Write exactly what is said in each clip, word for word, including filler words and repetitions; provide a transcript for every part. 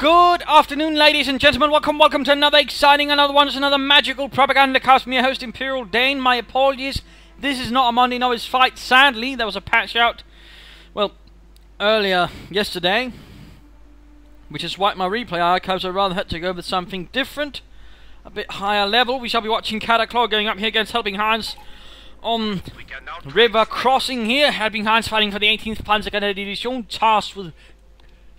Good afternoon, ladies and gentlemen. Welcome, welcome to another exciting, another one, it's another magical propaganda cast. I'm your host, Imperial Dane. My apologies. This is not a Monday Novice fight. Sadly, there was a patch out, well, earlier yesterday, which is why my replay archives. I rather had to go with something different, a bit higher level. We shall be watching Cataclaw going up here against Helping Hines on River Crossing here. Helping Hines fighting for the eighteenth Panzergrenadier Division, tasked with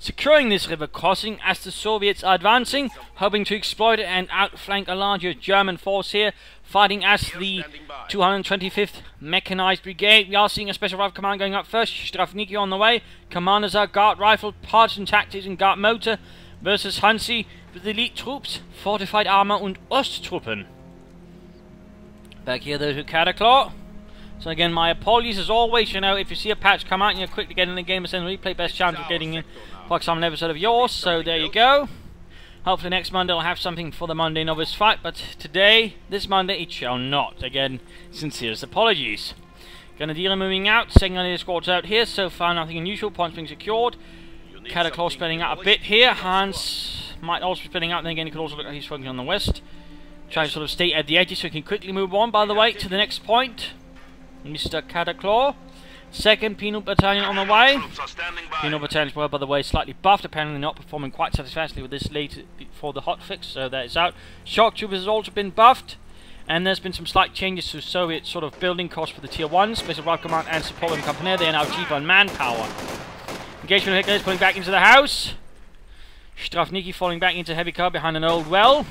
securing this river crossing as the Soviets are advancing, hoping to exploit it and outflank a larger German force here, fighting as the two hundred twenty-fifth Mechanized Brigade. We are seeing a Special Rifle Command going up first, Shtrafniki on the way. Commanders are Guard Rifle, Partisan Tactics and Guard Motor versus Hansi with elite troops, Fortified Armor and Osttruppen. Back here though to Cataclaw. So again, my apologies as always. You know, if you see a patch come out and you're quickly getting in the game and send a replay, best chance of getting in for some episode of yours. So there you go. Hopefully next Monday I'll have something for the Monday Novice fight, but today, this Monday, it shall not. Again, sincerest apologies. Grenadier moving out, second Grenadier squad's out here. So far nothing unusual, points being secured. Cataclaw spinning out a bit here. Hans might also be spinning out, then again you could also look at he's focusing on the west. Trying to sort of stay at the edges so he can quickly move on, by the way, to the next point. Mister Cataclaw. Second Penal Battalion on the way. Penal Battalions were, by the way, slightly buffed, apparently not performing quite satisfactorily with this lead for the hotfix, so that is out. Shock Troopers has also been buffed, and there's been some slight changes to Soviet sort of building costs for the Tier one. Special Rifle Command and Support and Company, they are now cheap on manpower. Engagement of Hitler's pulling back into the house. Shtrafniki falling back into heavy car behind an old well.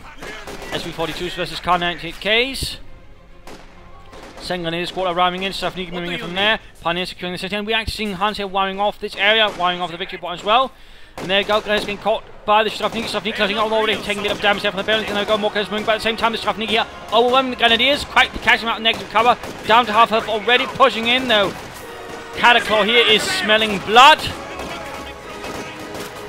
S V forty-twos versus Kar ninety-eight Ks. Second Grenadier Squad arriving in, Shtrafniki moving in from there. Pioneer securing the city, and we're actually seeing Hans here wiring off this area, wiring off the victory point as well. And there you go, Grenadiers being caught by the Shtrafniki. Shtrafniki closing out already, taking a bit of damage there from the Baron. And there we go, more Grenadiers moving, but at the same time the Shtrafniki here overwhelming the Grenadiers, quite catching them out in negative cover. Down to half health already, pushing in though. Cataclaw here is smelling blood.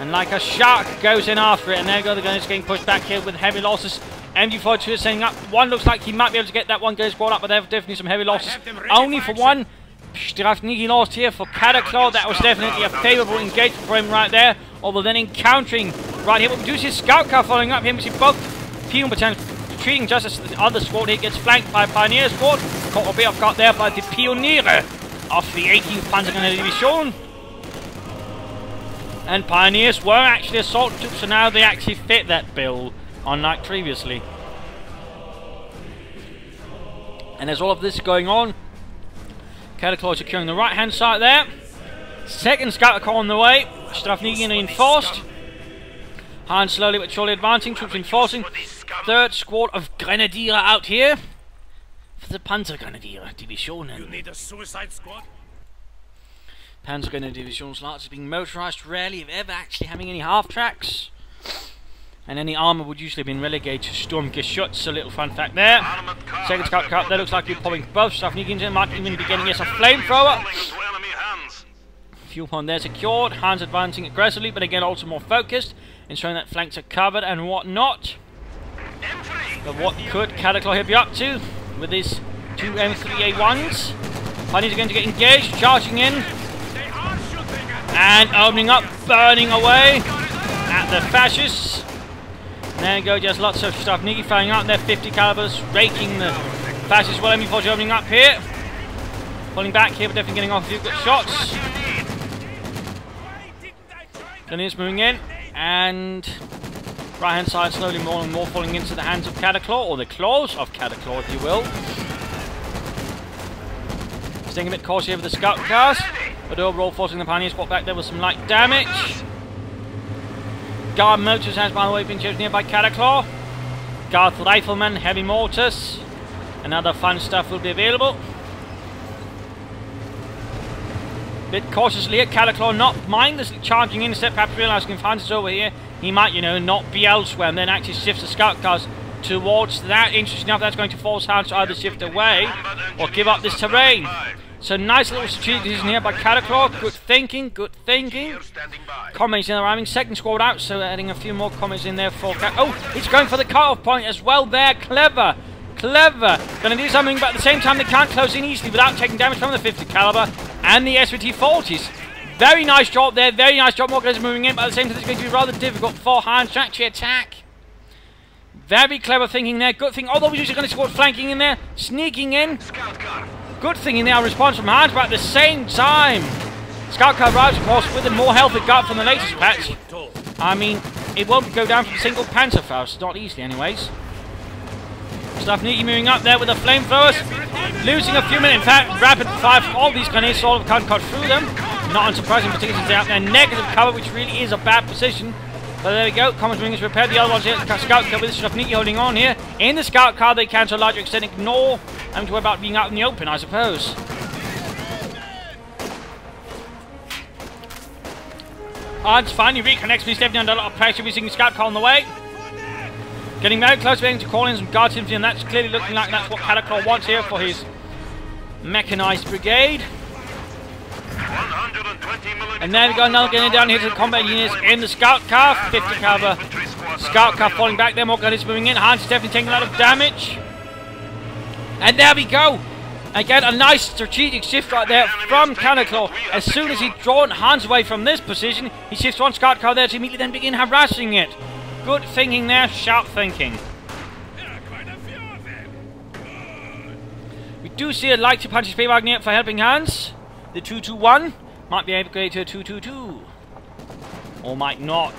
And like a shark goes in after it, and there you go, the Grenadiers getting pushed back here with heavy losses. M G forty-two is setting up. One looks like he might be able to get that one Grenadier squad up, but they have definitely some heavy losses. Only for one. Shtrafniki lost here for Cataclaw. That was definitely a favourable engagement for him right there. Although then encountering right here, but we do see his scout car following up him. We see both Penal Battalions retreating just as the other squad here gets flanked by Pioneer squad. Caught a bit off guard there by the Pioniere of the eighteenth Panzergrenadier Division. And Pioneers were actually assault troops, so now they actually fit that bill, unlike previously. And there's all of this going on. Cataclaw securing the right hand side there. Second scout car on the way. Shtrafniki reinforced. Hans slowly but surely advancing, troops reinforcing. Third squad of Grenadier out here for the Panzergrenadier Division. You need a suicide squad? Panzergrenadier Division's largely being motorized, rarely if ever actually having any half tracks. And any armour would usually have been relegated to Sturmgeschütz, a little fun fact there. Second scout car, there looks like you're popping both stuff. Nikinson might even be getting, yes, a flamethrower. Fuel pond there secured, Hans advancing aggressively, but again also more focused, ensuring that flanks are covered and whatnot. But what could Cataclaw here be up to with these two M three A ones? Pioneers are going to get engaged, charging in, and opening up, burning away at the fascists. There you go, just lots of stuff. Shtrafniki firing out there, fifty calibers, raking the fascists. Well, M forty opening up here. Pulling back here, but definitely getting off a few good shots. Grenadiers moving in, and right hand side slowly more and more falling into the hands of Cataclaw, or the claws of Cataclaw, if you will. Staying a bit cautious here with the scout cars, but overall forcing the Pioneer squad back there with some light damage. Guard Motors has, by the way, been chosen here by Cataclaw. Guard Rifleman, Heavy Mortars, and other fun stuff will be available. Bit cautiously here, Cataclaw not mindlessly charging in, instead perhaps realising if Hans is over here, he might, you know, not be elsewhere, and then actually shifts the scout cars towards that. Interesting enough, that's going to force Hans to either shift away or give up this terrain. So nice little strategic decision here by Cataclaw. Good thinking, good thinking. Comments in arriving. Second squad out, so adding a few more comments in there for Cat. Oh, it's going for the cut-off point as well there. Clever, clever. Going to do something, but at the same time they can't close in easily without taking damage from the fifty caliber and the S V T forties. Very nice job there, very nice job. More guys are moving in, but at the same time it's going to be rather difficult for Hans to actually attack. Very clever thinking there, good thing. Although we're usually going to squad flanking in there, sneaking in. Good thing in there, response from Hans, but at the same time, Scout Car arrives, of course, with the more health it got from the latest patch. I mean, it won't go down from a single Panzerfaust, not easily anyways. Shtrafniki moving up there with the flamethrowers, losing a few minutes. In fact, rapid fire from all these grenades, sort of can't cut through them. Not unsurprising, particularly since they're out there. Negative cover, which really is a bad position. But there we go, Common's wing is repaired. The other one's here, the Scout Car with Shtrafniki holding on here. In the Scout Car, they can to a larger extent ignore and to worry about being out in the open, I suppose. Hans finally reconnects, but he's definitely under a lot of pressure. We're seeing Scout Car on the way. Getting very close to being able to call in some guards, and that's clearly looking like that's what Cataclaw wants here for his mechanized brigade. And there we go, now getting down here to the combat units in the Scout Car. fifty cover. Scout Car falling back there, more guns moving in. Hans is definitely taking a lot of damage. And there we go. Again, a nice strategic shift right there from Cataclaw. As soon as he's drawn Hans away from this position, he shifts one Scout Car there to immediately then begin harassing it. Good thinking there, sharp thinking. We do see a like to punch his pay wagon up for Helping Hans. The two two one might be upgraded to a two two two. Or might not.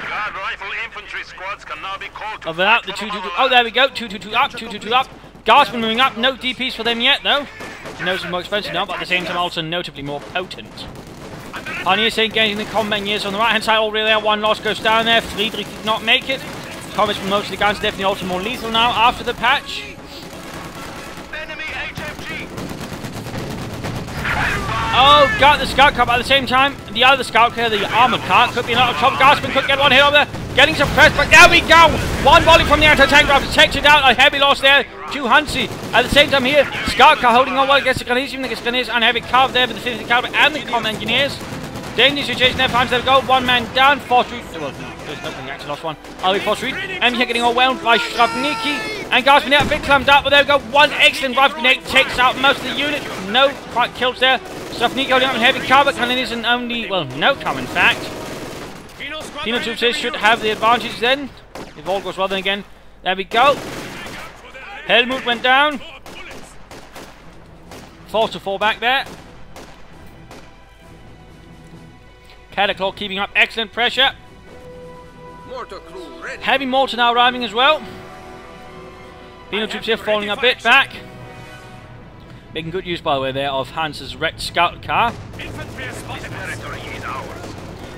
Guard rifle infantry squads can now be called to without the two two two. Oh, there we go. two two two up, two two two up. Guardsmen moving up. No D Ps for them yet, though. Those are more expensive now, but at the same time also notably more potent. Pioneers engaging the combat units on the right hand side, already there, one loss goes down there, Friedrich did not make it. Combat's from most of the guns definitely also more lethal now after the patch. Enemy H F G. Oh, got the Scout Car, but at the same time, the other Scout Car, the armoured car, could be a lot of trouble. Gassman could get one here over there, getting suppressed, but there we go! One volley from the anti-tank rifle takes it out, a heavy loss there to Hansi. At the same time here, Scout Car holding on well against the Grenadiers, even against the Grenadiers, and heavy carve there with the fifty caliber and the combat engineers. Dangerous situation there, Pines, there we go, one man down, Fortrude, well, there's nothing, actually lost one, I'll be Fortrude, and here getting overwhelmed by Shtrafniki, and Garsman out, a bit clamped up, but there we go, one excellent rifle grenade takes out most of the unit, no quite kills there, Shtrafniki holding up in heavy cover, Cannon isn't only, well, no cover in fact. Penal troops here should have the advantage then, if all goes well then again, there we go, Helmut went down, forced to fall back there. Cataclaw keeping up excellent pressure. Mortar crew ready. Heavy mortar now arriving as well. Penal troops here falling a bit back. Making good use, by the way, there of Hans's wrecked Scout Car.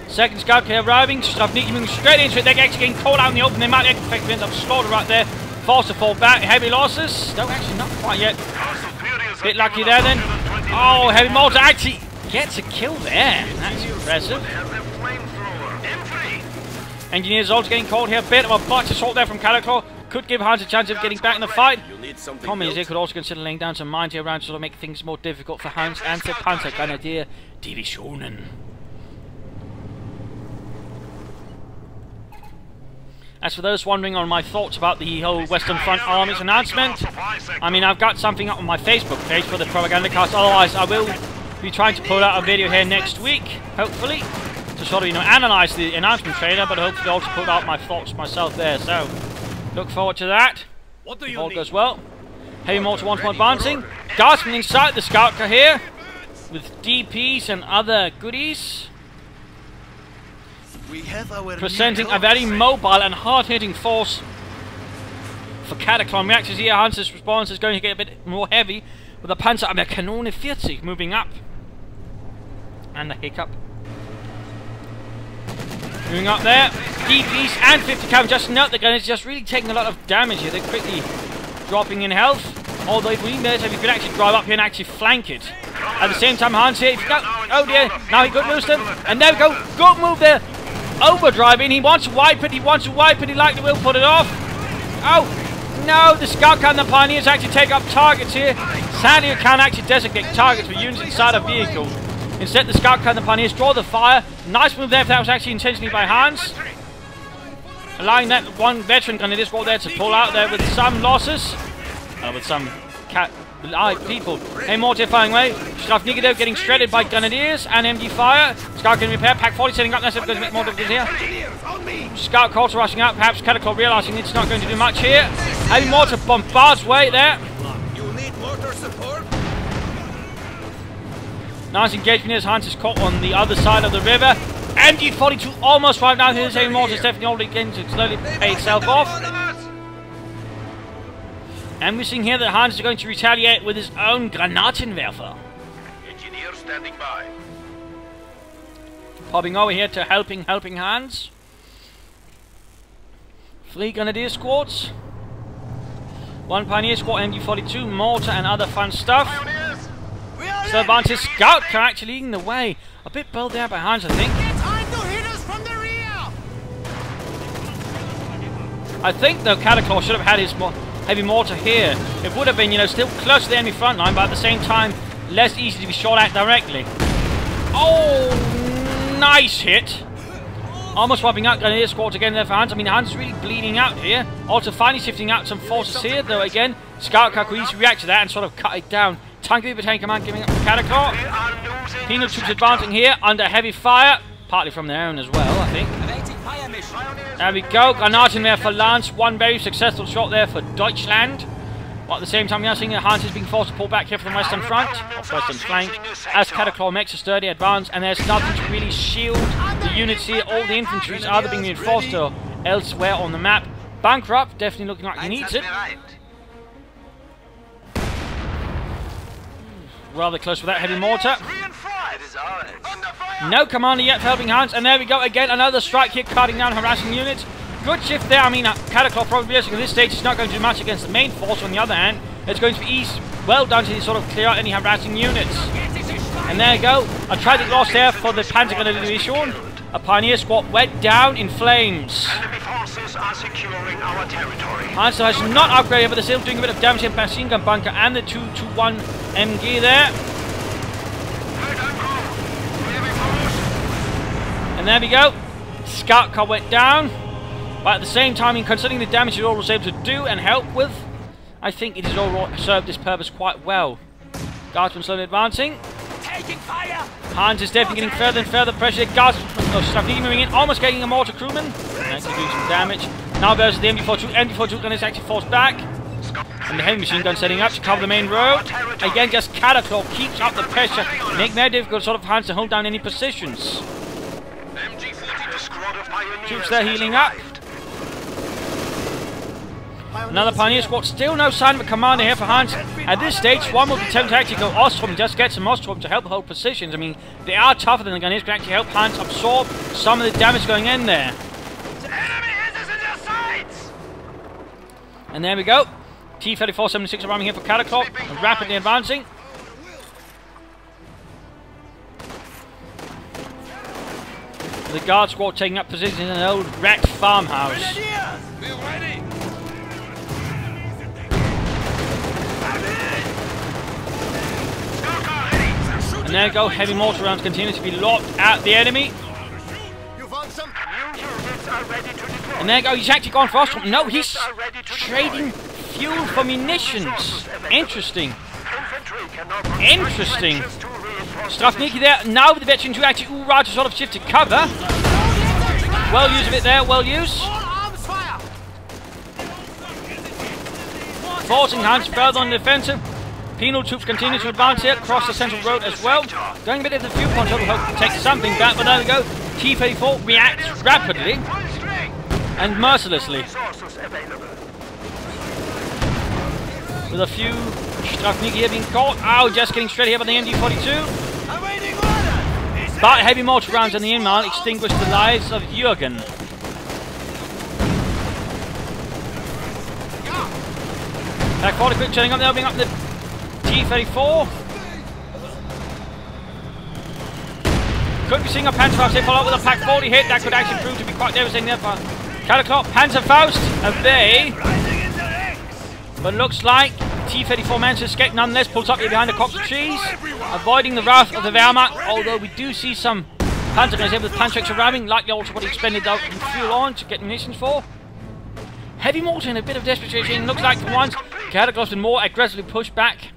Second Scout Car arriving. Shtrafniki moving straight into it. They're actually getting caught out in the open. They might effectively end up slaughtered right there. Forced to fall back. Heavy losses. No, actually not quite yet. Bit lucky there then. Oh, heavy mortar actually gets a kill there. That's impressive. Engineers also getting called here. A bit of a botched assault there from Cataclaw. Could give Hans a chance of getting back in the fight. Commies here could also consider laying down some mines here around to sort of make things more difficult for Hans and the Panzergrenadier Divisionen. As for those wondering on my thoughts about the whole Western Front Army's announcement, I mean, I've got something up on my Facebook page for the Propagandacaster. Otherwise, I will be trying to pull out a video here next week, hopefully, to sort of, you know, analyse the announcement trailer, but hopefully also put out my thoughts myself there, so look forward to that. What do you all need? Goes well. Heavy mortar once more advancing. Guardsmen inside the Scout Car here, with D Ps and other goodies. We have our presenting a very mobile and hard-hitting force for Cataclone reactors here. Hans's response is going to get a bit more heavy, with the Panzer der Kanone forty moving up. And the hiccup. Moving up there. D Ps and fifty cam. Just note the gun is just really taking a lot of damage here. They're quickly dropping in health. Although if we military, we could actually drive up here and actually flank it. At the same time, Hans here. Oh dear. Now he could lose them. And there we go. Good move there. Overdriving. He wants to wipe it. He wants to wipe it. He likely will put it off. Oh. No, the Scout Car and the Pioneers actually take up targets here. Sadly, you can't actually designate targets for units inside a vehicle. Instead, the Scout Car and the Pioneers draw the fire. Nice move there, if that was actually intentionally by Hans. Allowing that one veteran grenadier squad there to pull out there with some losses. Uh, with some cat live people. A mortifying way. Shtrafniki though getting shredded by grenadiers and M D fire. Scout can repair. Pak forty setting up. That's going to make more difficulties here. Scout Colts rushing out. Perhaps Cataclaw realising it's not going to do much here. A mortar bombards way there. Nice engagement as Hines is caught on the other side of the river. M G forty-two almost right now. Here's a mortar. Stephanie already getting to slowly pay itself off. And we're seeing here that Hines is going to retaliate with his own Granatenwerfer. Engineer standing by. Popping over here to helping, helping Hines. Three Grenadier squads. One Pioneer squad, M G forty-two, mortar and other fun stuff. Cervantes Scout car actually leading the way. A bit built there by Hines, I think. I think though Cataclaw should have had his more heavy mortar here. It would have been, you know, still close to the enemy front line, but at the same time less easy to be shot at directly. Oh, nice hit! Almost wiping out Grenadier squad again there for Hines. I mean, Hines really bleeding out here. Also finally shifting out some forces here though again. Scout car could easily react to that and sort of cut it down. Tanky Battalion Command giving up the Cataclaw. Penal troops advancing here under heavy fire, partly from their own as well, I think. There we go, Granatenwehr for Lance, one very successful shot there for Deutschland. But at the same time, we are seeing that Hans is being forced to pull back here from the western front, or western flank, as Cataclaw makes a sturdy advance, and there's nothing to really shield the units here. All the infantry is either being reinforced or elsewhere on the map. Bankrupt, definitely looking like he needs it. Rather close with that heavy mortar. No commander yet for helping Hans, and there we go again, another strike here, cutting down harassing units. Good shift there. I mean, Cataclaw probably at this stage is not going to do much against the main force. On the other hand, it's going to be easy, well done to sort of clear out any harassing units. And there you go, a tragic loss there for the Panzergrenadier Division. A Pioneer squad went down in flames. Hans has not upgraded, but they're still doing a bit of damage in machine gun bunker and the two twenty-one M G there. And there we go. Scout car went down. But at the same time, considering the damage it all was able to do and help with, I think it has all served its purpose quite well. Guardsmen slowly advancing. Taking fire! Hans is definitely getting further and further pressure. Guardsmen, no, Shtrafniki moving in, almost getting a mortar crewman. And doing some damage. Now versus the M D forty-two. M D forty-two gun is actually forced back. And the heavy machine gun setting up to cover the main road. Again, just Cataclaw keeps up the pressure, making it difficult sort of Hans to hold down any positions. Troops there healing up. Another Pioneer squad, still no sign of a commander here for Hans. At this stage, one will be tempted to actually go Osttruppen, just get some Osttruppen to help hold positions. I mean, they are tougher than the Grenadiers, can actually help Hans absorb some of the damage going in there. And there we go. T thirty-four seventy-six arriving here for Cataclaw, rapidly advancing. The guard squad taking up positions in an old wrecked farmhouse. And there you go, heavy mortar rounds continue to be locked at the enemy. And there you go, he's actually gone for Oscar. No, he's trading fuel for munitions. Interesting. Interesting. Shtrafniki there, now with the veteran to actually all right to sort of shift to cover. Well used of it there, well used. Forcing Hans further on the defensive. Penal troops continue to advance here, across the central road as well. Going a bit into the viewpoint, so we hope to take something back, but there we go. T thirty-four reacts rapidly and mercilessly. With a few Shtrafniki here being caught. Ow, just getting straight here by the M D forty-two. But heavy mortar rounds in the inman extinguished the lives of Jürgen. Back forty quick turning up there, being up the T thirty-four. Could be seeing a Panzerfaust here, follow up with a Pak forty hit. That could actually prove to be quite devastating there for Cataclaw. Panzerfaust, away. But looks like T thirty-four managed to escape nonetheless, pulls up here behind the copse of trees, avoiding the wrath of the Wehrmacht, although we do see some Panzer guns here with Panzerfaust arriving, likely also what he expended the fuel on to get munitions for. Heavy mortar in a bit of desperation, looks like the ones Cataclaw's been more aggressively pushed back.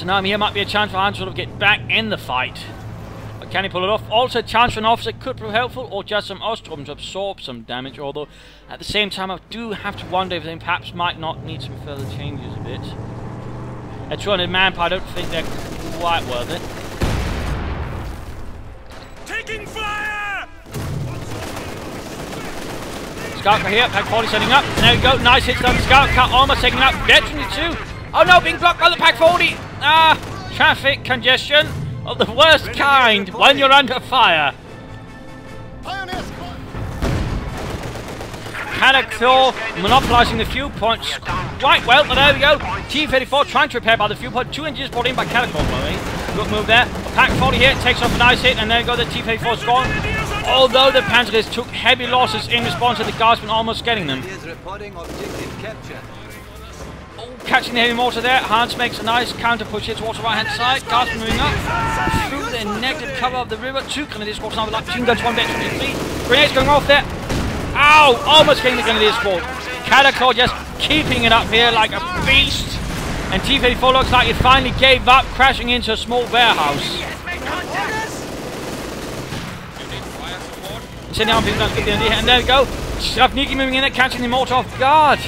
Tsunami here might be a chance for Hans to sort of get back in the fight. But can he pull it off? Also a chance for an officer could prove helpful, or just some Osttruppen to absorb some damage, although at the same time I do have to wonder if they perhaps might not need some further changes a bit. At two hundred manpower, I don't think they're quite worth it. Taking fire! Scout here, Pak forty setting up. There we go, nice hit on the Scout. Cut almost taking up. Veteran too. Oh no, being blocked by the Pak forty. Ah, traffic congestion of the worst kind when you're under fire. Cataclaw monopolising the fuel points quite well, but there we go. T thirty-four trying to repair by the fuel point, two inches brought in by Cataclaw. Good move there. Pak forty here takes off a nice hit, and there we go. The T thirty-four is gone. Although the Panzergrenadiers took heavy losses in response to the guardsmen almost getting them. Oh, catching the heavy mortar there. Hans makes a nice counter push here towards the right hand side. Guardsmen moving up through the negative cover of the river. Two grenadiers squads now with like two guns, one veteran infantry. Grenades going off there. Ow! Almost getting the Grenadier squad. Cataclaw just keeping it up here like a beast. And T thirty-four looks like it finally gave up, crashing into a small warehouse. Sending on people to the Grenadier, and there we go. Shtrafniki moving in there, catching the mortar off guard.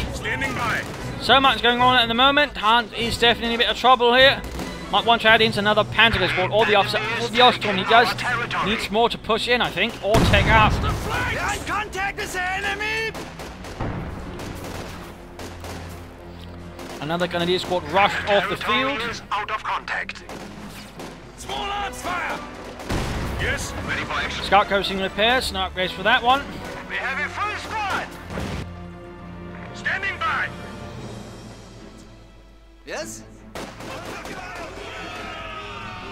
So much going on at the moment. Hunt is definitely in a bit of trouble here. Might want to add into another Panzer squad, or the officer, or the Osttruppen. He does needs more to push in, I think, or take out. Another Grenadier squad rushed off the field. Out of contact. Small arms fire. Yes, ready for action. Scout coasting repairs. No upgrades for that one. We have a full squad. Standing by. Yes.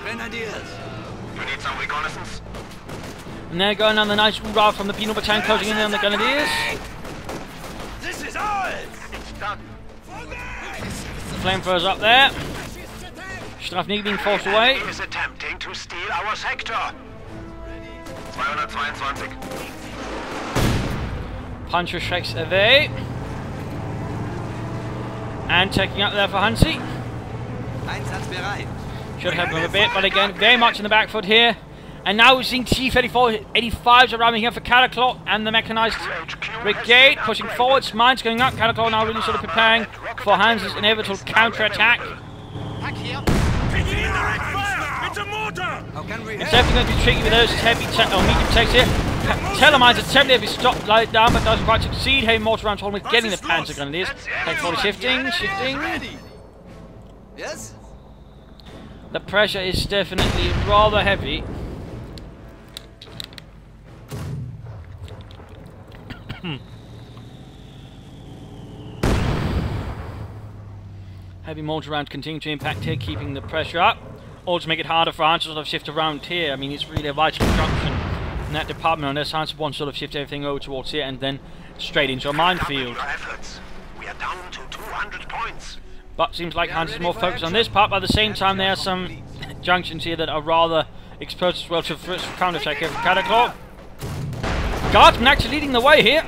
Grenadiers. You need some reconnaissance. And there going on the nice route from the Penal Battalion, closing in on the Grenadiers. This is ours! It's done. The flamethrowers up there. Shtrafniki being forced away. He is attempting to steal our sector. two twenty-two. Puncher shakes away. And taking up there for Hansi. Should help him a bit, but again, very much in the back foot here. And now we're seeing T thirty-four eighty-fives arriving here for Cataclaw and the mechanized brigade pushing forwards. Mines going up. Cataclaw now really sort of preparing for Hans' inevitable counterattack. It's definitely going to be tricky with those heavy or medium tanks here. Telemine's attempting to be stopped light down, but doesn't quite succeed. Heavy mortar rounds holding with getting the Panzer Grenadiers. Heavy shifting, shifting. Yes. The pressure is definitely rather heavy. Heavy mortar rounds continue to impact here, keeping the pressure up. Or to make it harder for Hans to sort of shift around here. I mean, it's really a vital junction in that department, unless Hans wants to sort of shift everything over towards here and then straight into a minefield. We are down to two hundred points. But seems like Hans is more focused on this part, but at the same time there are some junctions here that are rather exposed as well to first counter-attack here for Cataclaw. Guardsmen actually leading the way here.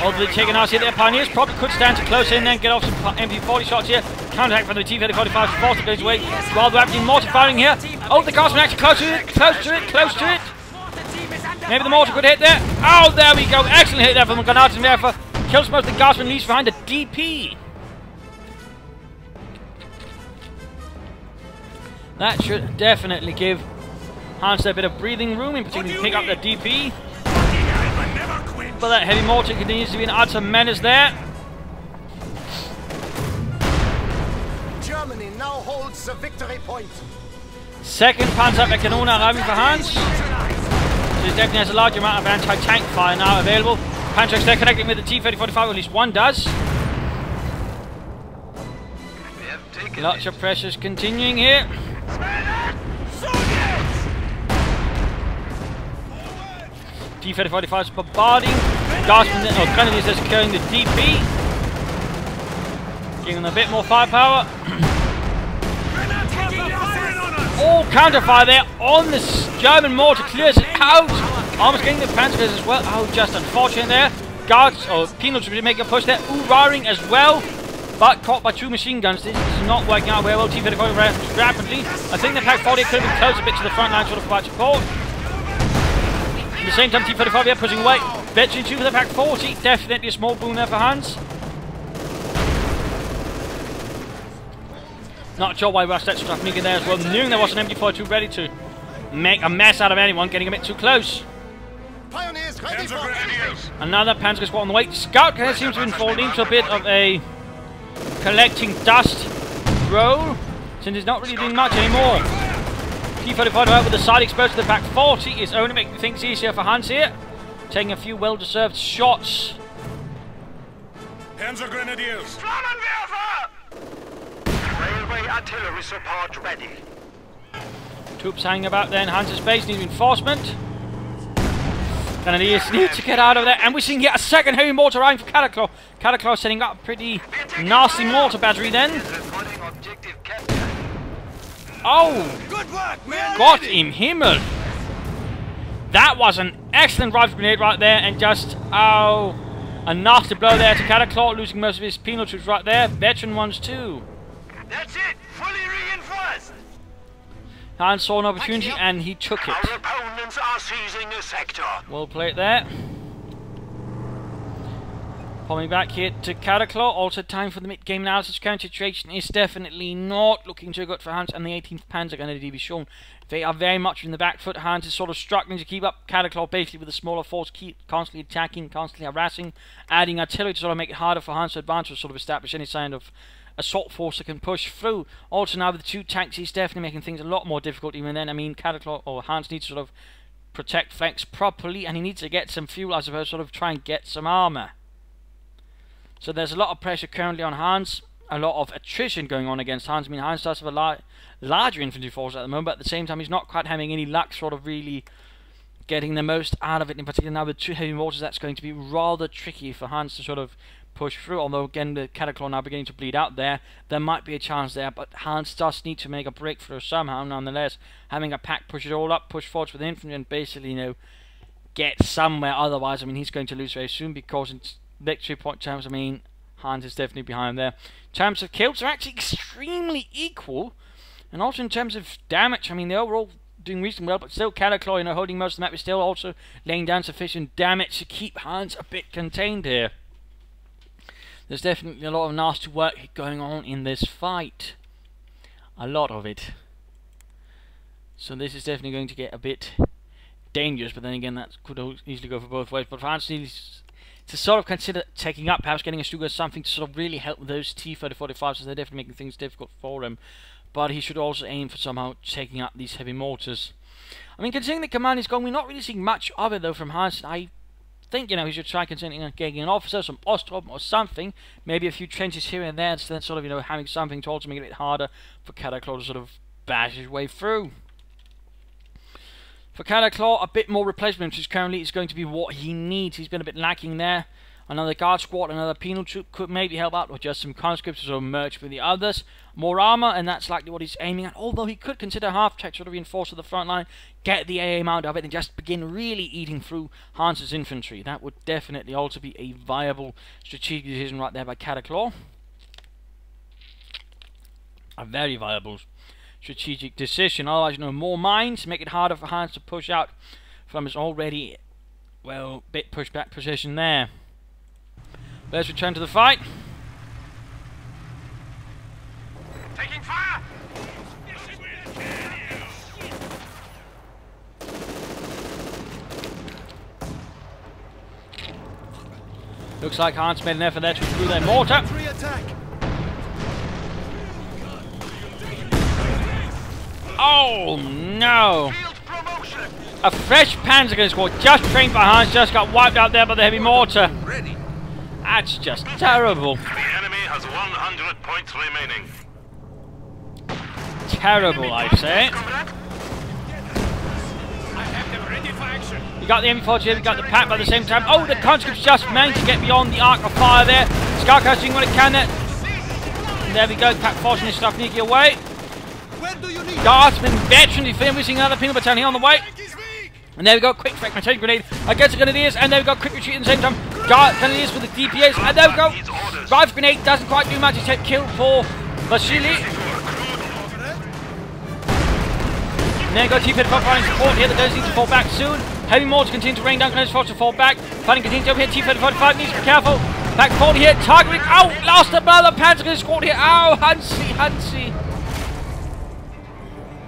Although they're taking us here, their Pioneers probably could stand to close in and get off some M P forty shots here. Counter-attack from the T thirty forty-five, forced to go his way, rather rapidly mortar firing here. Oh, the Guardsmen actually close to it, close to it, close to it. Maybe the mortar could hit there. Oh, there we go, excellent hit there from the Granatenwerfer. Kills most of the Guardsmen, leaves behind the D P. That should definitely give Hans a bit of breathing room, in particular to pick up the D P. But that heavy mortar continues to be an utter menace there. Germany now holds the victory point. Second Panzerkanone arriving for Hans. So he definitely has a large amount of anti-tank fire now available. Panzergrenadiers, they're connecting with the T thirty forty-five, or at least one does. Lots of pressures continuing here. T thirty forty-five is bombarding. Guardsmen, or Grenadiers, they're securing the D P. Giving them a bit more firepower. All counterfire there on the German mortar, clears it out. Almost getting the Panzergrenadiers as well. Oh, just unfortunate there. Guards, or Penal, to make a push there. Ooh, roaring as well. but caught by two machine guns. This is not working out very well. T thirty-four rapidly. I think the Pak forty could have been close a bit to the front line sort of fire support. At the same time, T thirty-four here pushing away. Veteran two for the Pak forty. Definitely a small boon there for Hans. Not sure why rushed that Shtrafniki there as well, knowing there was an M G forty-two ready to make a mess out of anyone, getting a bit too close. Pioneers, Panzer Another Panzer squad on the way. Scout here seems to have been falling into a bit of a collecting dust roll, since he's not really doing much anymore. T thirty-four, however, the side exposed to the Pak forty is only making things easier for Hans here. Taking a few well-deserved shots. Panzer Grenadiers! Railway artillery support ready. Troops hanging about there in Hans's base, need reinforcement. Grenadiers need to get out of there, and we're seeing yet a second heavy mortar round for Cataclaw. Cataclaw setting up a pretty nasty mortar battery then. Oh! Good work, man. Got him, Himmel! That was an excellent rifle grenade right there, and just, oh, a nasty blow there to Cataclaw, losing most of his penal troops right there. Veteran ones too. That's it! Fully reinforced! Hans saw an opportunity and he took it. Our opponents are seizing the sector. Well played there. Coming back here to Cataclaw. Also time for the mid-game analysis. Current situation is definitely not looking too good for Hans and the eighteenth Panzergrenadier Division. They are very much in the back foot. Hans is sort of struggling to keep up. Cataclaw basically with a smaller force, keep constantly attacking, constantly harassing, adding artillery to sort of make it harder for Hans to advance or sort of establish any kind of assault force that can push through. Also now with the two tanks, he's definitely making things a lot more difficult even then. I mean, Cataclaw or Hans needs to sort of protect flanks properly, and he needs to get some fuel, I suppose, sort of try and get some armor. So there's a lot of pressure currently on Hans, a lot of attrition going on against Hans. I mean, Hans does have a lar larger infantry force at the moment, but at the same time he's not quite having any luck sort of really getting the most out of it. In particular now with two heavy mortars, that's going to be rather tricky for Hans to sort of push through, although again the Cataclaw now beginning to bleed out there. There might be a chance there, but Hans does need to make a breakthrough somehow. Nonetheless, having a pack push it all up, push forwards with infantry and basically, you know, get somewhere. Otherwise, I mean, he's going to lose very soon, because in victory point terms, I mean, Hans is definitely behind there. In terms of kills, they're actually extremely equal, and also in terms of damage, I mean, they're overall doing reasonably well, but still Cataclaw, you know, holding most of the map, is still also laying down sufficient damage to keep Hans a bit contained here. There's definitely a lot of nasty work going on in this fight. A lot of it. So this is definitely going to get a bit dangerous, but then again, that could easily go for both ways. But for Hans needs to sort of consider taking up, perhaps getting a StuG or something to sort of really help those T thirty forty-fives, so they're definitely making things difficult for him. But he should also aim for somehow taking up these heavy mortars. I mean, considering the command is gone, we're not really seeing much of it though from Hans. I think, you know, he should try considering getting an officer, some Osttruppen or something, maybe a few trenches here and there, so then sort of, you know, having something to also make it a bit harder for Cataclaw to sort of bash his way through. For Cataclaw, a bit more replacement, which currently is going to be what he needs. He's been a bit lacking there. Another guard squad, another penal troop could maybe help out, or just some conscripts to sort of merge with the others. More armor, and that's likely what he's aiming at, although he could consider half-tech sort of reinforce to the front line, get the A A mount of it, and just begin really eating through Hans's infantry. That would definitely also be a viable strategic decision right there by Cataclaw. A very viable strategic decision. Otherwise, you know, more mines, make it harder for Hans to push out from his already, well, bit pushback position there. Let's return to the fight. Taking fire! Looks like Hans made an effort there to through their mortar. Oh no! A fresh Panzergrenadier squad just trained by Hans just got wiped out there by the heavy mortar. That's just terrible. The enemy has one hundred points remaining. Terrible, I say. You got the M forty, you got the pack by the same time. Oh, the conscripts just managed to get beyond the arc of fire there. Scarcast doing what it can there. And there we go, Pak forcing his Shtrafniki away. Guardsman, veteran, defending another Penal Battalion on the way. And there we go, quick fragmentation grenade against the Grenadiers. And there we go, quick retreat at the same time. Dart grenadiers for the D P As, and there we go. Rifle grenade doesn't quite do much, except kill for Vasily. And then go T thirty-four firing support here, that does need to fall back soon. Heavy mortars continue to rain down, grenades force to fall back. Fighting continues over here, T thirty-four eighty-five needs to be careful. Pak forty here, targeting, oh, lost another Panzer grenade squad here. Ow, Hansi, Hansi.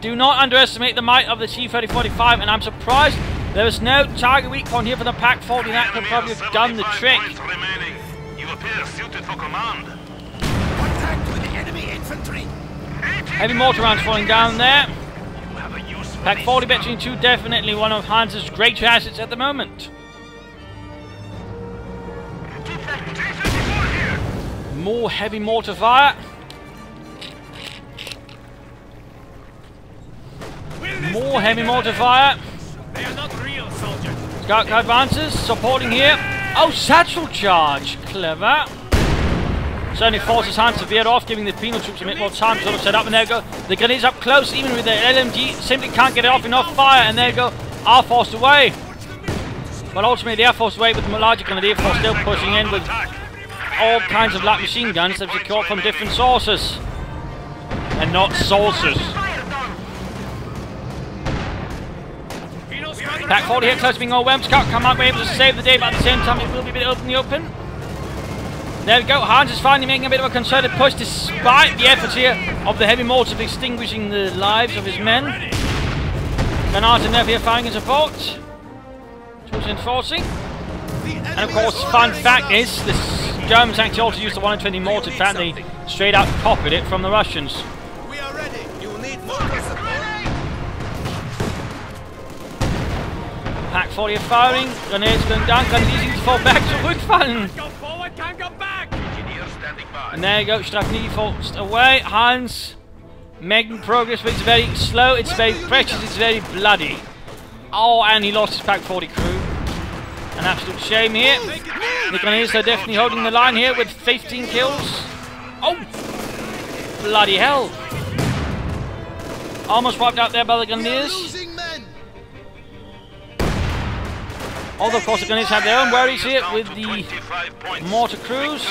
Do not underestimate the might of the T thirty forty-five, and I'm surprised there is no target weak point here for the Pak forty, and that could probably have done the trick. You appear suited for command. Contact with the enemy infantry. Heavy mortar rounds falling down there. Pak forty Battalion two, definitely one of Hans's greater assets at the moment. More heavy mortar fire. More heavy mortar fire. They are not real soldiers. Scout advances, supporting here. Oh, satchel charge. Clever. Certainly forces Hans to veer off, giving the penal troops a bit more time to sort of set up. And there you go. The grenades up close, even with the L M G, simply can't get it off enough fire. And there you go. Are forced away. But ultimately, they are forced away with the larger grenadier force still pushing in with all kinds of light machine guns they've secured from different sources. And not sources. Pak forty here, close to being overwhelmed. Scout come out, we're able to save the day, but at the same time it will be a bit open in the open. There we go, Hans is finally making a bit of a concerted push despite the efforts here of the heavy mortars of extinguishing the lives of his men. Granatenwerfer here firing in support. Towards enforcing. And of course, fun fact is, the Germans actually also used the one twenty mortar and they straight out copied it from the Russians. Pak forty firing, grenades going down, grenades easy to fall back, zurückfallen. And there you go, Shtrafniki falls away. Hans making progress, but it's very slow, it's very precious, it's very bloody. Oh, and he lost his Pak forty crew. An absolute shame here. The grenades are definitely holding the line here with fifteen kills. Oh! Bloody hell! Almost wiped out there by the grenadiers. Although, of course, the Gunners have their own worries here with the mortar crews.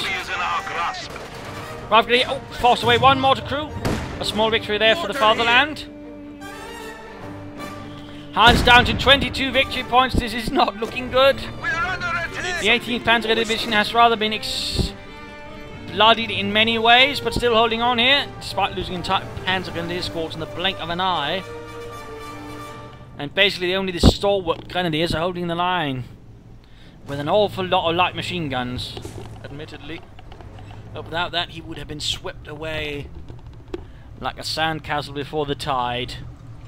Rifle grenade, oh, forced away one mortar crew. A small victory there for the fatherland. Hans down to twenty-two victory points. This is not looking good. The eighteenth Panzergrenadier Division has rather been ex bloodied in many ways, but still holding on here, despite losing entire Panzergrenadier squads in the blink of an eye. And basically only the stalwart grenadiers are holding the line. With an awful lot of light machine guns. Admittedly. But without that he would have been swept away like a sandcastle before the tide.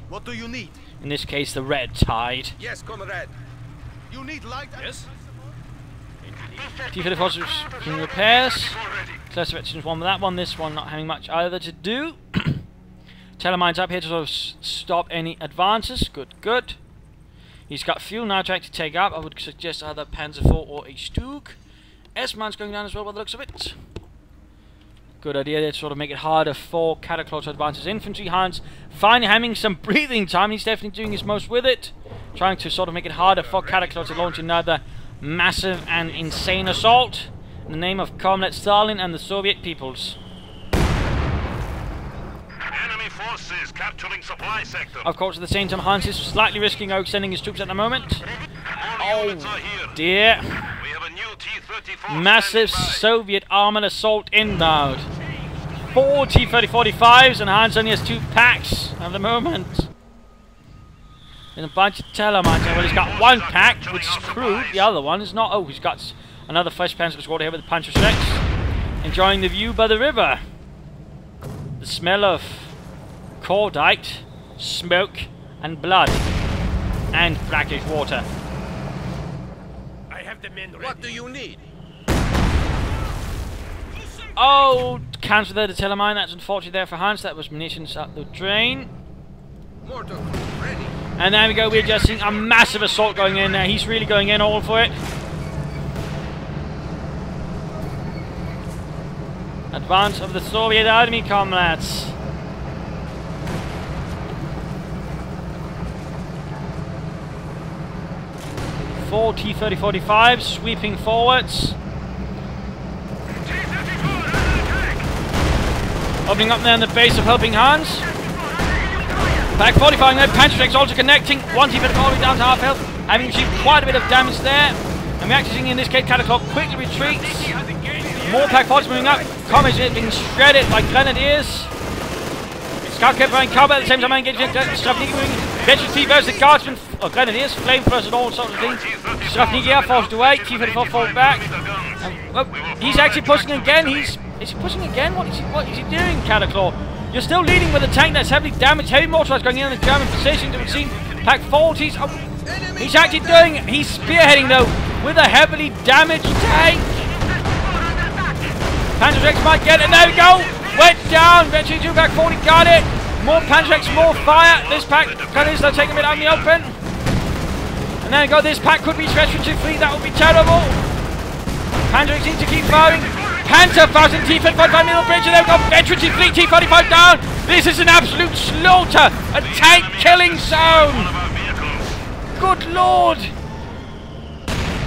What do you need? In this case the red tide. Yes, comrade. You need light. Yes. T thirty-four in repairs. Cluster veterans one with that one, this one not having much either to do. Telemine's up here to sort of stop any advances. Good, good. He's got fuel nitrate to take up. I would suggest either Panzer four or a StuG. S-Mine's going down as well by the looks of it. Good idea there to sort of make it harder for Cataclaw to advance his infantry. Hans finally having some breathing time. He's definitely doing his most with it. Trying to sort of make it harder for Cataclaw to launch another massive and insane assault. In the name of Comrade Stalin and the Soviet peoples. Forces capturing supply sector. Of course, at the same time, Hans is slightly risking overextending his troops at the moment. Oh dear! We have a new T thirty-four massive Soviet armored assault inbound. Four T thirty forty-fives, and Hans only has two packs at the moment. And a bunch of Telemines. Well, he's got one pack, which is crude. The other one is not. Oh, he's got another fresh Panzer squad here with the Panzer six, enjoying the view by the river. The smell of cordite, smoke, and blood, and brackish water. I have the men ready. What do you need? Oh, cancel there to Telemine. That's unfortunate there for Hans. That was munitions up the drain. Mortar ready. And there we go. We're just seeing a massive assault going in there. He's really going in all for it. Advance of the Soviet army, comrades. four T thirty forty-five sweeping forwards. Opening up there in the base of Helping Hans. Back forty firing there, Panzerfaust also connecting. One T thirty forty-five down to half health, having received quite a bit of damage there. And reacting in this case, Cataclogue quickly retreats. More Pak forties moving up. Comet is being shredded by Grenadiers. Scout kept running cover at the same time engaging Shtrafniki moving. T versus the Guardsmen, or Grenadiers, flame first and all sorts of things. Shtrafniki forced away, T thirty-four falls back. And, well, he's actually pushing again. He's is he pushing again? What is he what is he doing, Cataclaw? You're still leading with a tank that's heavily damaged, heavy mortarized going in on the German position that we've seen. Pak forties. Oh, he's actually doing it. He's spearheading though with a heavily damaged tank. Panzer X might get it, and there we go! Went down, eventually two Pak forty got it. More Panzer X, more fire. This pack kind of is though taking a bit out in the open. And there we go, this pack could be stretched to three, that would be terrible. Panzer X needs to keep firing. Panzerfaust and T thirty-five middle bridge, and there we go, Veteran fleet T thirty-five down. This is an absolute slaughter, a tank killing zone. Good lord!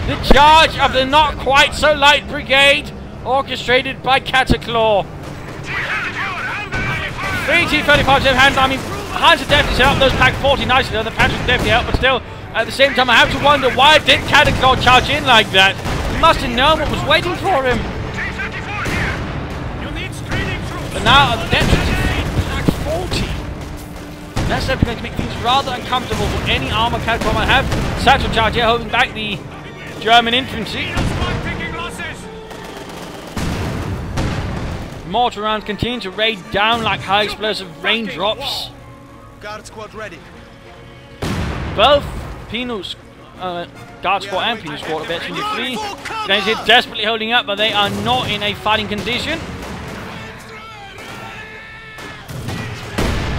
The charge of the not quite so light brigade, orchestrated by Cataclaw. Three T thirty-fives in hand. I mean, Hines have definitely set up those Pak forty nicely, though the Panzers definitely helped, but still, at the same time, I have to wonder why did Cataclaw charge in like that? He must have known what was waiting for him. But now, the Veterans defeat Pak forty. That's definitely going to make things rather uncomfortable for any armor Cataclaw might have. Satchel charge here, holding back the German infantry. Mortar rounds continue to raid down like high explosive raindrops. Guard squad ready. Both Penal uh, Guard Squad and Penal Squad are betting you three. They're desperately holding up, but they are not in a fighting condition.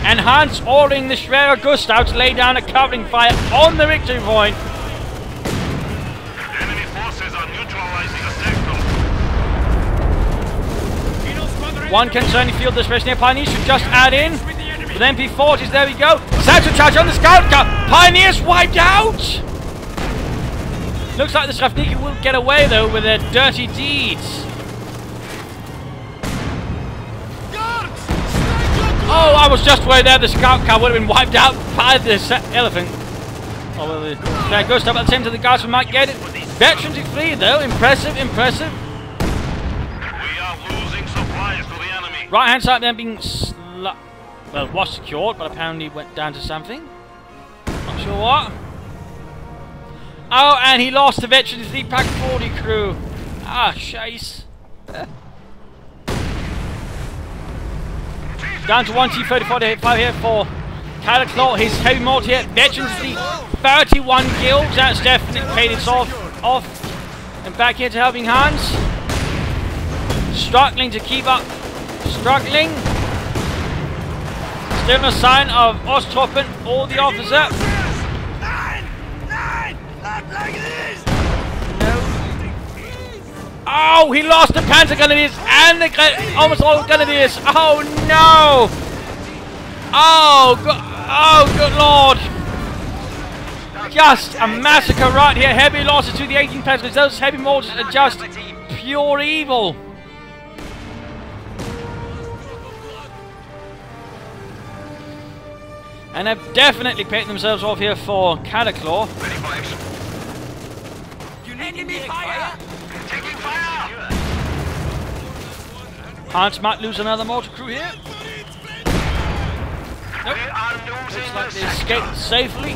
And Hans ordering the Schwerer Gustav to lay down a covering fire on the victory point. Enemy forces are neutralizing a sector. One can certainly feel the stress near Pioneers, should just add in. With M P forties, there we go. Satchel charge on the scout car. Pioneers wiped out! Looks like the Shtrafniki will get away though with their dirty deeds. Oh, I was just way there. The scout car would have been wiped out by the elephant. Oh, well, the Schwerer Gustav at the same time, the guardsmen might get it. Veterans in flee though. Impressive, impressive. Right hand side then being sl well was secured, but apparently went down to something. Not sure what. Oh, and he lost the Veterans League Pak forty crew. Ah, chase. Down to one T thirty forty-five here for Cataclaw. His heavy mortar here. Veterans League thirty-one guilds. That's definitely paid its off off. And back here to Helping Hands. Struggling to keep up. Struggling. Still no sign of Osttruppen or the officer. Nine, nine, not like this. No. Oh, he lost the Panzer Grenadiers and the Gren almost all Grenadiers. Oh no! Oh, go oh, good lord! Just a massacre right here. Heavy losses to the eighteenth Panzergrenadiers. Those heavy mortars are just pure evil. And have definitely picked themselves off here for Cataclaw. Ready for action. You need enemy fire! Taking fire! Hans might lose another mortar crew here. Nope. Looks like they escaped safely.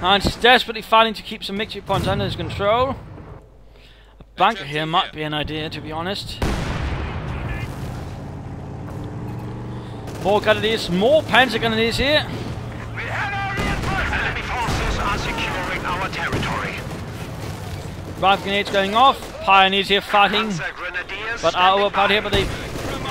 Hans is desperately fighting to keep some victory points under his control. A bunker here might be an idea, to be honest. More Grenadiers, more Panzer Grenadiers here. We have our reinforcements. Enemy forces are securing our territory. Rifle grenades going off. Pioneers here fighting, but our part here. But the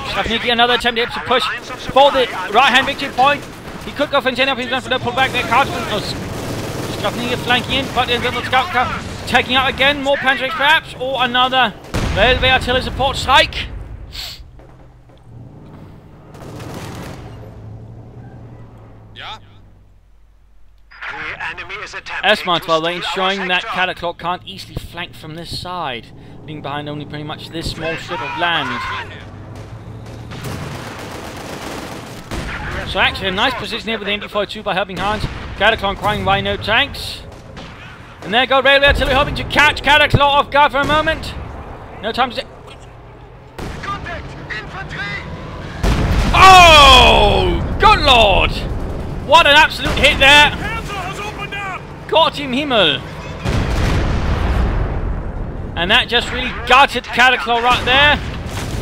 Shtrafniki another attempt here to push for the right-hand victory point. He could go for ten up. He's going for no pull back there. Shtrafniki flanking in, but in the scout car taking out again. More Panzer perhaps, or another railway artillery support strike. S M twelve lane, ensuring that Cataclogue can't easily flank from this side, leaving behind only pretty much this small strip of land. So actually a nice position here with the M G forty-two by Helping Hines. Cataclogue crying why no tanks. And there go Railway Artillery hoping to catch Cataclaw off guard for a moment. No time to... Oh! Good lord! What an absolute hit there! Got him Himmel! And that just really gutted Cataclaw right there.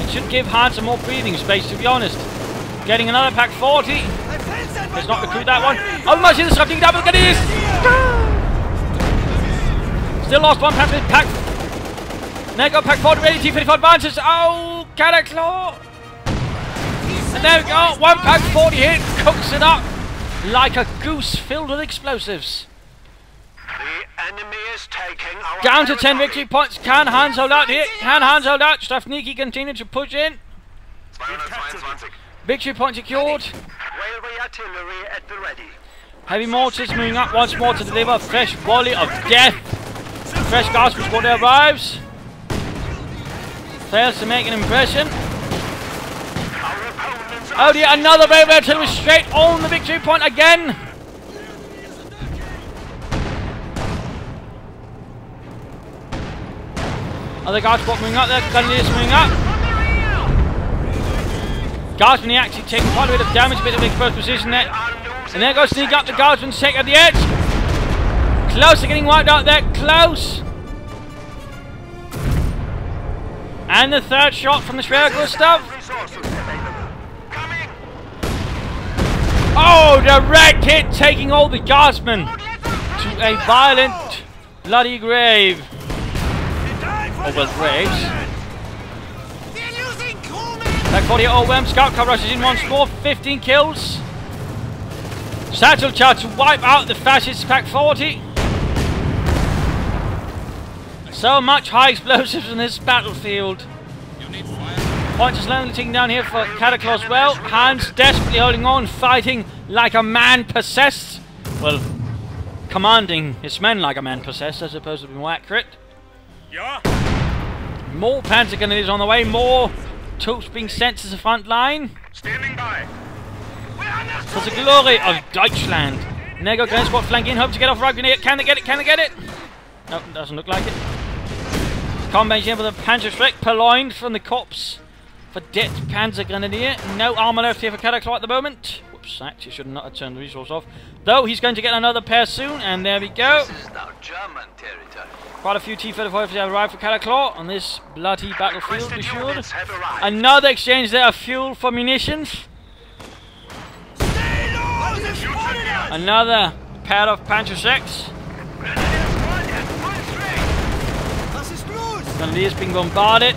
It should give Hans some more breathing space, to be honest. Getting another Pak forty. Let's not recruit that one. Oh my Jesus! Something double! Look at this! Still lost one pass with Pak. There go Pak forty ready, T thirty-four advances. Oh, Cataclaw! And there we go, one Pak forty hit, cooks it up like a goose filled with explosives. The enemy is taking our down to ten victory points. Can Hans hold out here? Can Hans hold out? Shtrafniki continue to push in. Victory point secured. Railway artillery at the ready. Heavy mortars moving up once more to deliver a fresh volley of death. Fresh Gospel Squad arrives. Fails to make an impression. Oh dear, another Railway Artillery straight on the victory point again. Other Guard Squad moving up there, Gunneers moving up. Guardsmen actually taking quite a bit of damage, a bit of an exposed position there. And there goes Sneak up, the Guardsmen check at the edge. Close to getting wiped out there, close! And the third shot from the Schwerer Gustav. Oh, direct hit, taking all the guardsmen to a violent, bloody grave. Or well, graves. Pak forty overwhelmed, Scout Car rushes in once more, fifteen kills. Satchel charge to wipe out the fascists, Pak forty. So much high explosives on this battlefield. Points are slowly ticking down here for Cataclaw as well. Hans desperately holding on, fighting like a man possessed. Well, commanding his men like a man possessed, I suppose would be more accurate. Yeah. More Panzergrenadiers on the way, more troops being sent to the front line. Standing by. For the glory of Deutschland. Nego Grenade Squad flanking, hope to get off right grenade. Can they get it? Can they get it? Nope, doesn't look like it. Combat here with a Panzerfaust purloined from the corpse for dead Panzer Grenadier. No armor left here for Cataclaw at the moment. Whoops, actually should not have turned the resource off. Though he's going to get another pair soon, and there we go. This is now German territory. Quite a few T thirty-fours have arrived for Cataclaw on this bloody battlefield, be sure. Another exchange there of fuel for munitions. Another pair of Panzerfausts. Grenadiers being bombarded.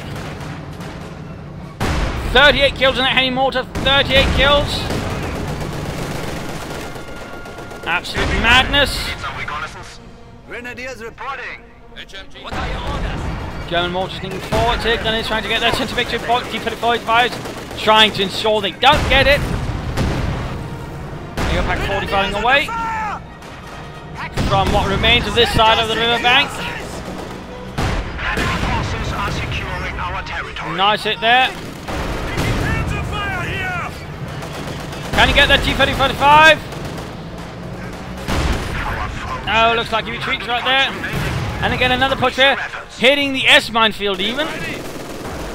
thirty-eight kills in that heavy mortar. thirty-eight kills. Absolute madness. Grenadiers reporting. What are your orders? German mortars leaning forward here. Grenadiers trying to get their centre victory point. T thirty-four eighty-five trying to ensure they don't get it. They got Pak forty going away from what remains of this side of the river bank. Nice hit there. Can you get that T thirty-four eighty-five? Oh, looks like he retreats right there. And again, another push there. Hitting the S minefield even.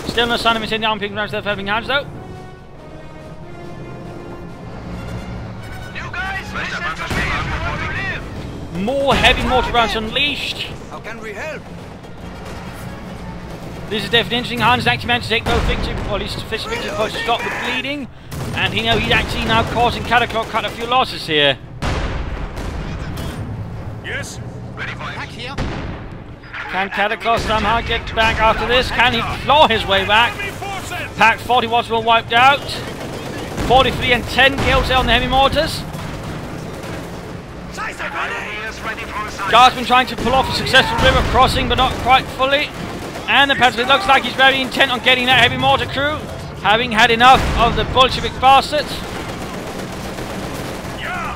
Still no sign of him in the arm picking rounds there for Helping Hines though. More heavy mortar rounds unleashed. How can we help? This is definitely interesting. Hans actually managed to take both victory, or at least sufficient victory points to stop the bleeding. And he know he's actually now causing Cataclaw quite a few losses here. Yes. Ready for back here. Can Cataclaw somehow get back after this? Can he claw his way back? Pak forty was well wiped out. forty-three and ten kills on the heavy mortars. Guardsman trying to pull off a successful river crossing, but not quite fully. And the Panzer looks like he's very intent on getting that heavy mortar crew, having had enough of the Bolshevik bastards. Yeah.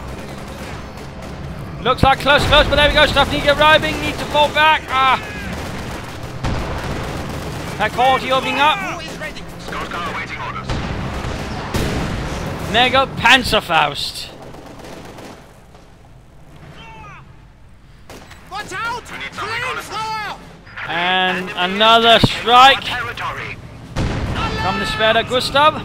Looks like close, close, but there we go. Shtrafniki arriving. Need to fall back. Ah. Pak forty opening up. And there you go. Panzerfaust. Watch out! And another strike from the Schwerer Gustav.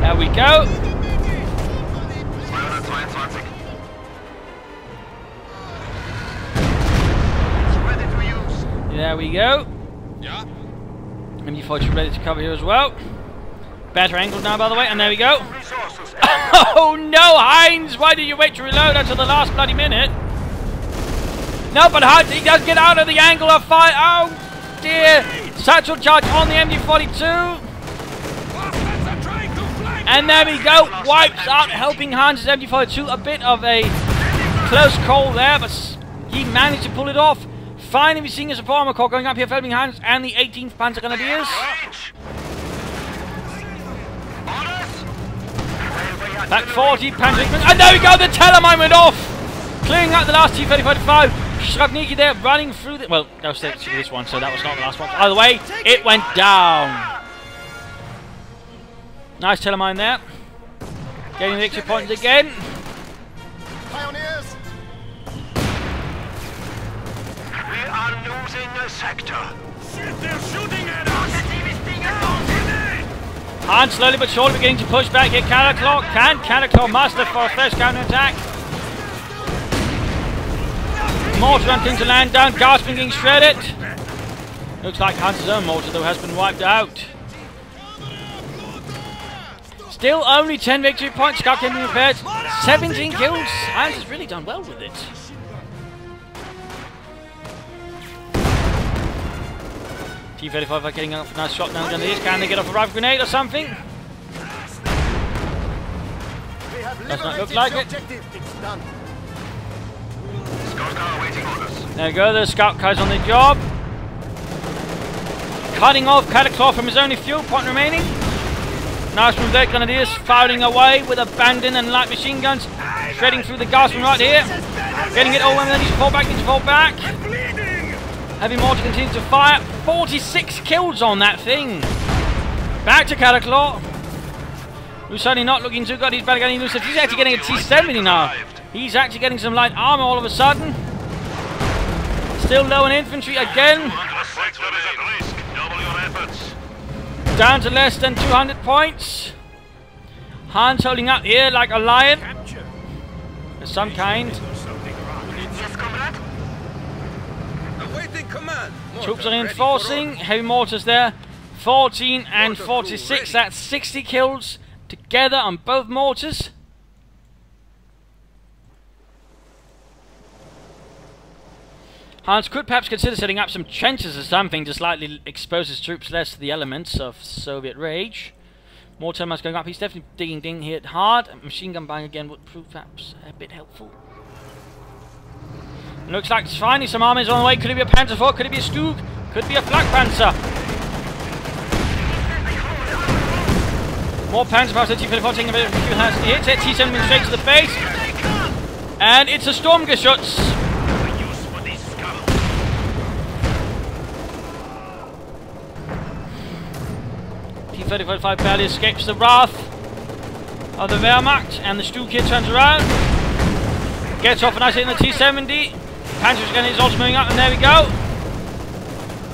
There we go. There we go. Yeah. M G forty-two ready to cover here as well. Better angle now, by the way, and there we go. Oh no, Hines! Why did you wait to reload until the last bloody minute? No, but Hines, he does get out of the angle of fire. Oh dear! Satchel charge on the M G forty-two. And there we go, wipes out Helping Hans' M G forty-two. A bit of a close call there, but he managed to pull it off. Finally, we're seeing a support armor corps going up here for Helping Hans and the eighteenth Panzergrenadiers. Pak forty, Panzergrenadiers, and there we go, the Telemine went off! Clearing out the last T thirty-four eighty-five. Shtrafniki there running through the... Well, no stakes for this one, so that was not the last one. Either way, it went down. Nice Telemine there. Getting the victory points again. Pioneers. We are losing the sector. Shit, they're shooting at us. And slowly but surely beginning to push back here. Cataclaw can Cataclaw muster for a first counterattack. Mortar on things to land down. Gasping being shredded. Looks like Hunt's own mortar though has been wiped out. Still only ten victory points, Scout can be repaired, seventeen kills, Hans has really done well with it. T thirty-five are getting off a nice shot now, can they get off a rifle grenade or something? Does not look like it. There we go, the Scout Car's on the job. Cutting off Cataclaw from his only fuel point remaining. Nice move there, Grenadiers firing away with abandon and light machine guns. Shredding through the gas from right here. Getting it all in there, needs to fall back, needs to fall back. Heavy mortar continues to fire. forty-six kills on that thing. Back to Cataclaw. Who's certainly not looking too good. He's better getting loose. He's actually getting a T seventy now. He's actually getting some light armor all of a sudden. Still low in infantry again. Down to less than two hundred points. Hans holding up here like a lion of some kind. Troops are reinforcing. Heavy mortars there. fourteen and forty-six. That's sixty kills together on both mortars. Hans could perhaps consider setting up some trenches or something to slightly expose his troops less to the elements of Soviet rage. More termites going up. He's definitely digging digging here hard. Machine gun bang again would prove perhaps a bit helpful. Looks like finally some armies on the way. Could it be a Panther four? Could it be a StuG? Could it be a Flak Panzer? More Panzer past the T thirty-four taking a bit of fuel has to hit. T seventy moving straight to the face. And it's a Sturmgeschütz. T thirty-four eighty-five barely escapes the wrath of the Wehrmacht, and the StuG here turns around, gets off a nice hit in the T seventy. Panzergrenadiers is also moving up, and there we go.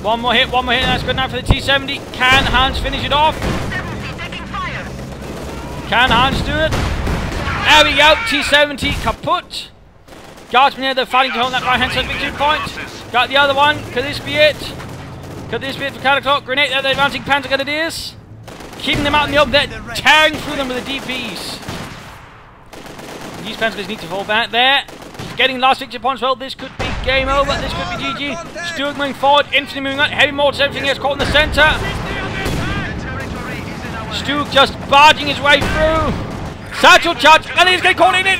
One more hit, one more hit, and that's good enough for the T seventy. Can Hans finish it off? Can Hans do it? There we go, T seventy kaput. Guardsmen here, they're fighting to hold that right hand side victory point. Got the other one, could this be it? Could this be it for Cataclock? Grenade there, they're advancing Panzergrenadiers. Keeping them out in the open, they're tearing through them with the D Ps. These Panzers need to fall back there. Getting last victory points, well, this could be game over, this could be G G. StuG moving forward, infantry moving on, heavy mortars, everything else caught in the centre. StuG just barging his way through. Satchel charge, and he's getting caught in it!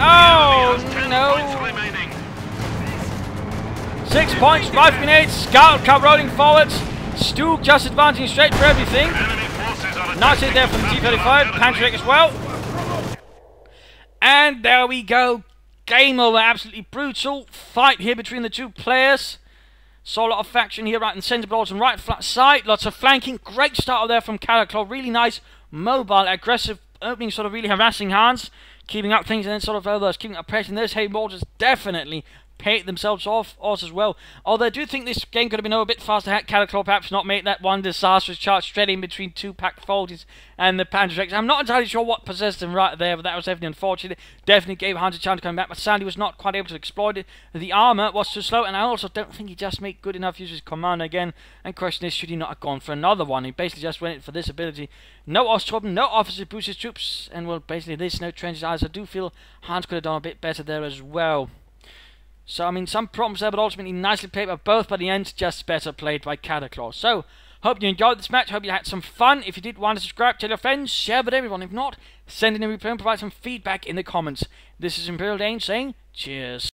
Oh, no. Six points, rifle grenades, scout car rolling forwards. StuG just advancing straight for everything. Nice hit there from T thirty-five, Panzerfaust as well. And there we go. Game over. Absolutely brutal fight here between the two players. Saw a lot of faction here, right in centre, but also right flat side. Lots of flanking. Great start there from Cataclaw. Really nice, mobile, aggressive opening, sort of really harassing Hans. Keeping up things and then sort of others. Keeping up pressure. And those hay mortars definitely paid themselves off us as well. Although I do think this game could have been over a bit faster. Cataclaw perhaps not made that one disastrous charge straight in between two Pak forties and the Panzerfaust. I'm not entirely sure what possessed them right there, but that was definitely unfortunate. Definitely gave Hans a chance to come back, but sadly was not quite able to exploit it. The armour was too slow, and I also don't think he just made good enough use of his commander again. And question is, should he not have gone for another one? He basically just went in for this ability. No Osttruppen, no officers boost his troops, and well, basically this, no trenches eyes. I do feel Hans could have done a bit better there as well. So, I mean, some problems there, but ultimately nicely played by both, but the end just better played by Cataclaw. So, hope you enjoyed this match, hope you had some fun. If you did, want to subscribe, tell your friends, share with everyone. If not, send in a replay and provide some feedback in the comments. This is Imperial Dane saying, cheers.